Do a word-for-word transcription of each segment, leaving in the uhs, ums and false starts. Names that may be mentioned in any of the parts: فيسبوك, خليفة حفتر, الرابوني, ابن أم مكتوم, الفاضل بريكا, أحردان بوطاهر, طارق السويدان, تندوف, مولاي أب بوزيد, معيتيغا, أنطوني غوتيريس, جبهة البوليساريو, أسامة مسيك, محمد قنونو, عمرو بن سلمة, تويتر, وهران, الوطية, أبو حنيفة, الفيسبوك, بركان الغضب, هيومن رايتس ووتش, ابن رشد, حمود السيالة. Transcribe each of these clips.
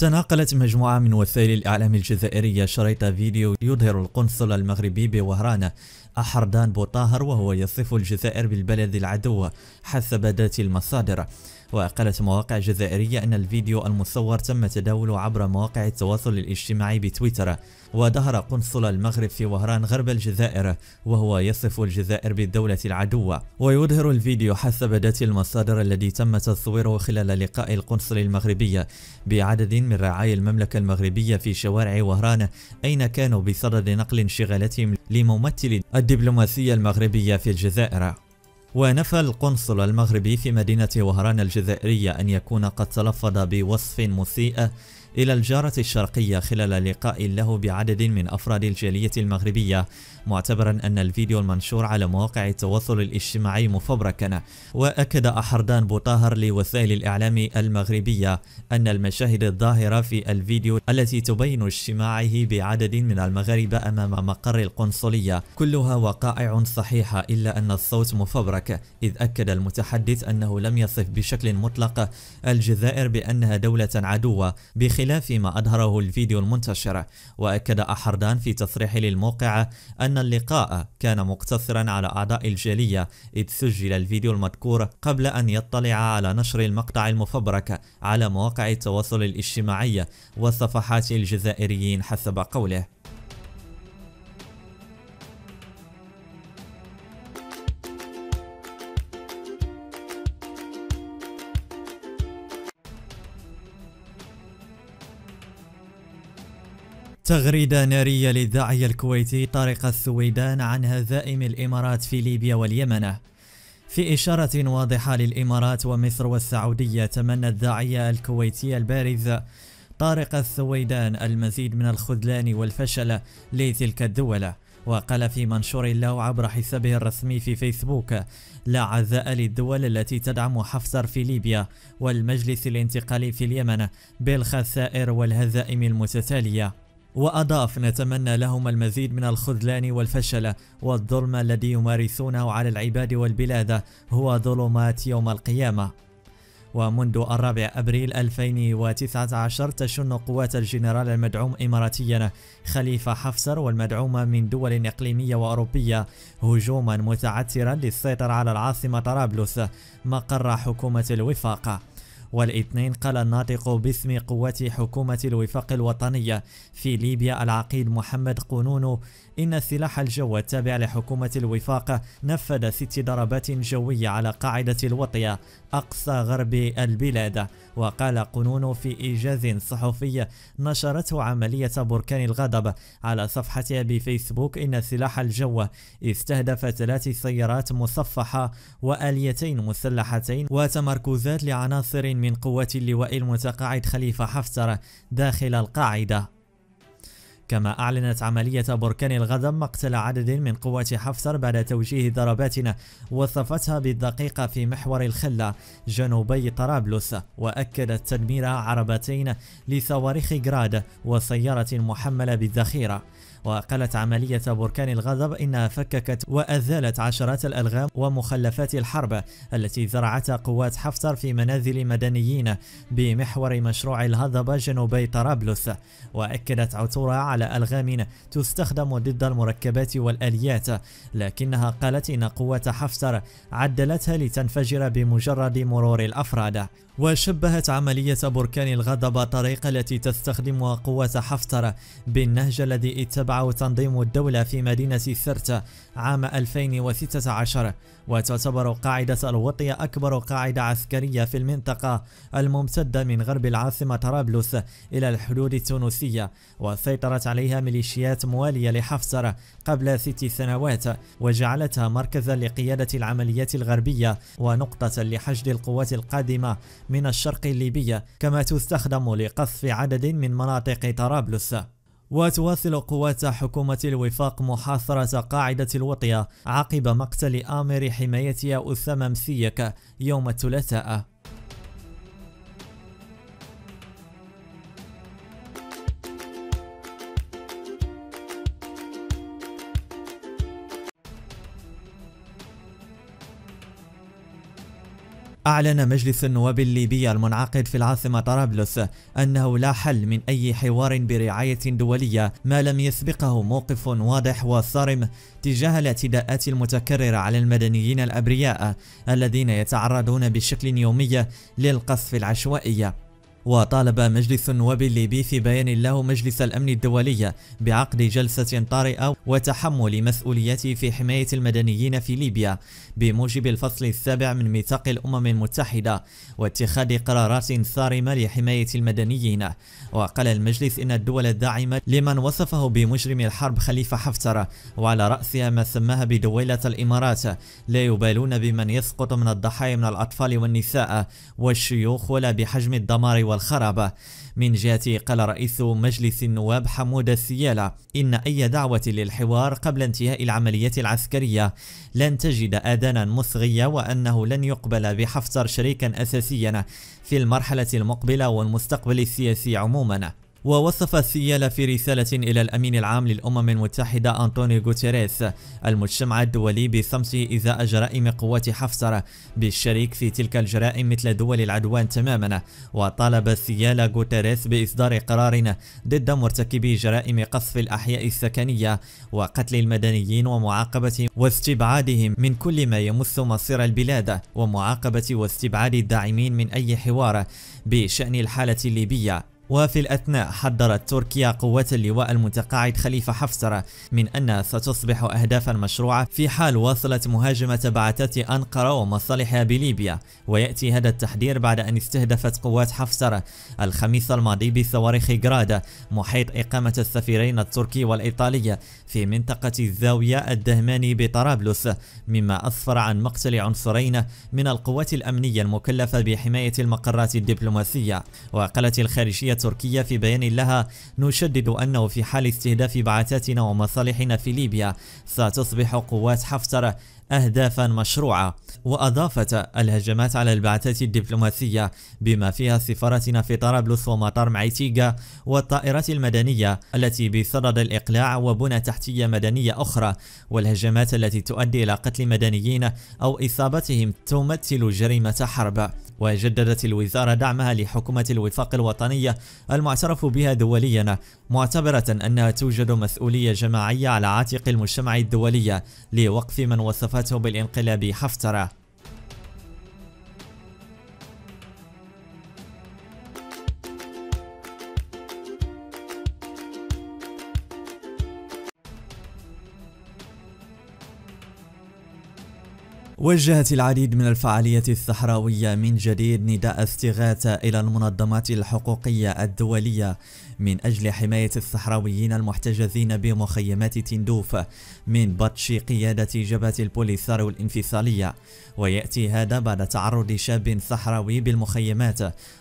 تناقلت مجموعة من وسائل الإعلام الجزائرية شريط فيديو يظهر القنصل المغربي بوهران أحردان بوطاهر وهو يصف الجزائر بالبلد العدو حسب ذات المصادر. وقالت مواقع جزائرية أن الفيديو المصور تم تداوله عبر مواقع التواصل الاجتماعي بتويتر، وظهر قنصل المغرب في وهران غرب الجزائر وهو يصف الجزائر بالدولة العدوة. ويظهر الفيديو حسب ذات المصادر الذي تم تصويره خلال لقاء القنصل المغربي بعدد من رعايا المملكة المغربية في شوارع وهران، أين كانوا بصدد نقل انشغالاتهم لممثل الدبلوماسية المغربية في الجزائر. ونفى القنصل المغربي في مدينة وهران الجزائرية أن يكون قد تلفظ بوصف مسيء إلى الجارة الشرقية خلال لقاء له بعدد من أفراد الجالية المغربية، معتبرا أن الفيديو المنشور على مواقع التواصل الاجتماعي مفبركا. وأكد أحردان بوطاهر لوسائل الإعلام المغربية أن المشاهد الظاهرة في الفيديو التي تبين اجتماعه بعدد من المغاربة أمام مقر القنصلية كلها وقائع صحيحة، إلا أن الصوت مفبرك، إذ أكد المتحدث أنه لم يصف بشكل مطلق الجزائر بأنها دولة عدوة بخلاف خلاف ما أظهره الفيديو المنتشر. وأكد أحردان في تصريح للموقع أن اللقاء كان مقتصرا على أعضاء الجالية، إذ سجل الفيديو المذكور قبل أن يطلع على نشر المقطع المفبرك على مواقع التواصل الاجتماعي وصفحات الجزائريين حسب قوله. تغريدة نارية للداعية الكويتي طارق السويدان عن هزائم الإمارات في ليبيا واليمن. في إشارة واضحة للإمارات ومصر والسعودية، تمنى الداعية الكويتي البارز طارق السويدان المزيد من الخذلان والفشل لتلك الدول. وقال في منشور له عبر حسابه الرسمي في فيسبوك: لا عزاء للدول التي تدعم حفتر في ليبيا والمجلس الانتقالي في اليمن بالخسائر والهزائم المتتالية. وأضاف: نتمنى لهم المزيد من الخذلان والفشل، والظلم الذي يمارسونه على العباد والبلاد هو ظلمات يوم القيامة. ومنذ الرابع أبريل ألفين وتسعة عشر تشن قوات الجنرال المدعوم إماراتيا خليفة حفتر والمدعومة من دول إقليمية وأوروبية هجوما متعثرا للسيطرة على العاصمة طرابلس مقر حكومة الوفاق. والاثنين قال الناطق باسم قوات حكومة الوفاق الوطنية في ليبيا العقيد محمد قنونو إن السلاح الجوي التابع لحكومة الوفاق نفذ ست ضربات جوية على قاعدة الوطية أقصى غرب البلاد. وقال قنونو في إيجاز صحفي نشرته عملية بركان الغضب على صفحتها بفيسبوك إن السلاح الجوي استهدف ثلاث سيارات مصفحة وآليتين مسلحتين وتمركزات لعناصر من قوات اللواء المتقاعد خليفة حفتر داخل القاعدة. كما أعلنت عملية بركان الغضب مقتل عدد من قوات حفتر بعد توجيه ضربات وصفتها بالدقيقة في محور الخلة جنوبي طرابلس، وأكدت تدمير عربتين لصواريخ جراد وسيارة محملة بالذخيرة. وقالت عملية بركان الغضب إنها فككت وأزالت عشرات الألغام ومخلفات الحرب التي زرعتها قوات حفتر في منازل مدنيين بمحور مشروع الهضبة جنوبي طرابلس. وأكدت عثورها على ألغام تستخدم ضد المركبات والآليات، لكنها قالت إن قوات حفتر عدلتها لتنفجر بمجرد مرور الأفراد. وشبهت عملية بركان الغضب الطريقة التي تستخدمها قوات حفتر بالنهج الذي اتبعه تنظيم الدولة في مدينة سرت عام ألفين وستة عشر. وتعتبر قاعدة الوطية أكبر قاعدة عسكرية في المنطقة الممتدة من غرب العاصمة طرابلس إلى الحدود التونسية، وسيطرت عليها ميليشيات موالية لحفتر قبل ست سنوات، وجعلتها مركزا لقيادة العمليات الغربية ونقطة لحشد القوات القادمة من الشرق الليبي، كما تستخدم لقصف عدد من مناطق طرابلس. وتواصل قوات حكومة الوفاق محاصرة قاعدة الوطية عقب مقتل آمر حمايتها أسامة مسيك يوم الثلاثاء. أعلن مجلس النواب الليبي المنعقد في العاصمة طرابلس أنه لا حل من أي حوار برعاية دولية ما لم يسبقه موقف واضح وصارم تجاه الاعتداءات المتكررة على المدنيين الأبرياء الذين يتعرضون بشكل يومي للقصف العشوائي. وطالب مجلس النواب الليبي في بيان له مجلس الأمن الدولي بعقد جلسة طارئة وتحمل مسؤوليته في حماية المدنيين في ليبيا بموجب الفصل السابع من ميثاق الأمم المتحدة واتخاذ قرارات صارمة لحماية المدنيين. وقال المجلس إن الدول الداعمة لمن وصفه بمجرم الحرب خليفة حفتر وعلى رأسها ما سماها بدولة الإمارات لا يبالون بمن يسقط من الضحايا من الأطفال والنساء والشيوخ ولا بحجم الدمار والخراب. من جهته قال رئيس مجلس النواب حمود السيالة إن أي دعوة للحوار قبل انتهاء العمليات العسكرية لن تجد آذانا مصغية، وأنه لن يقبل بحفتر شريكا أساسيا في المرحلة المقبلة والمستقبل السياسي عموما. ووصف السيالة في رسالة إلى الأمين العام للأمم المتحدة أنطوني غوتيريس المجتمع الدولي بصمته إزاء جرائم قوات حفتر بالشريك في تلك الجرائم مثل دول العدوان تماما. وطالب السيالة غوتيريس بإصدار قرار ضد مرتكبي جرائم قصف الأحياء السكنية وقتل المدنيين ومعاقبة واستبعادهم من كل ما يمس مصير البلاد ومعاقبة واستبعاد الداعمين من أي حوار بشأن الحالة الليبية. وفي الأثناء حذرت تركيا قوات اللواء المتقاعد خليفة حفتر من أنها ستصبح أهدافا مشروعة في حال واصلت مهاجمة بعثات أنقرة ومصالحها بليبيا. ويأتي هذا التحذير بعد أن استهدفت قوات حفتر الخميس الماضي بصواريخ جراد محيط إقامة السفيرين التركي والإيطالي في منطقة الزاوية الدهماني بطرابلس، مما أسفر عن مقتل عنصرين من القوات الأمنية المكلفة بحماية المقرات الدبلوماسية. وقالت الخارجية تركيا في بيان لها: نشدد أنه في حال استهداف بعثاتنا ومصالحنا في ليبيا ستصبح قوات حفتر أهدافا مشروعة. وأضافت: الهجمات على البعثات الدبلوماسية بما فيها سفارتنا في طرابلس ومطار معيتيغا والطائرات المدنية التي بصدد الإقلاع وبنى تحتية مدنية أخرى والهجمات التي تؤدي إلى قتل مدنيين أو إصابتهم تمثل جريمة حرب. وجددت الوزارة دعمها لحكومة الوفاق الوطنية المعترف بها دوليا، معتبرة أنها توجد مسؤولية جماعية على عاتق المجتمع الدولي لوقف من وصفته بالانقلاب حفتر. وجهت العديد من الفعاليات الصحراوية من جديد نداء استغاثة إلى المنظمات الحقوقية الدولية من أجل حماية الصحراويين المحتجزين بمخيمات تندوف من بطش قيادة جبهة البوليساريو الانفصالية. ويأتي هذا بعد تعرض شاب صحراوي بالمخيمات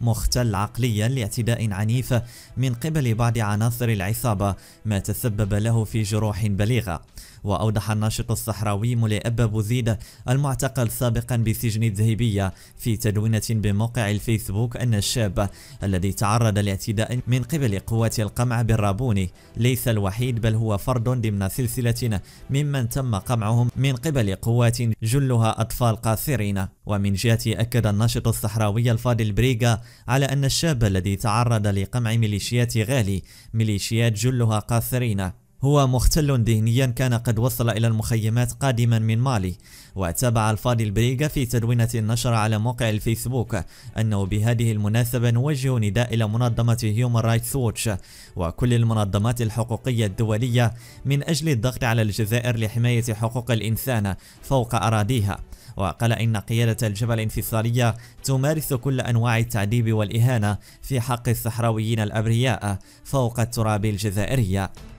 مختل عقليا لاعتداء عنيف من قبل بعض عناصر العصابة ما تسبب له في جروح بليغة. وأوضح الناشط الصحراوي مولاي أب بوزيد المعتقل سابقا بسجن الذهبية في تدوينة بموقع الفيسبوك أن الشاب الذي تعرض لاعتداء من قبل قوات القمع بالرابوني ليس الوحيد، بل هو فرد ضمن سلسلة ممن تم قمعهم من قبل قوات جلها أطفال قاصرين. ومن جهته أكد الناشط الصحراوي الفاضل بريكا على أن الشاب الذي تعرض لقمع ميليشيات غالي ميليشيات جلها قاصرين هو مختل ذهنيا كان قد وصل إلى المخيمات قادما من مالي. وتابع الفاضل بريكا في تدوينة نشر على موقع الفيسبوك أنه بهذه المناسبة نوجه نداء إلى منظمة هيومن رايتس ووتش وكل المنظمات الحقوقية الدولية من أجل الضغط على الجزائر لحماية حقوق الإنسان فوق أراضيها. وقال إن قيادة الجبهة الانفصالية تمارس كل أنواع التعذيب والإهانة في حق الصحراويين الأبرياء فوق التراب الجزائري.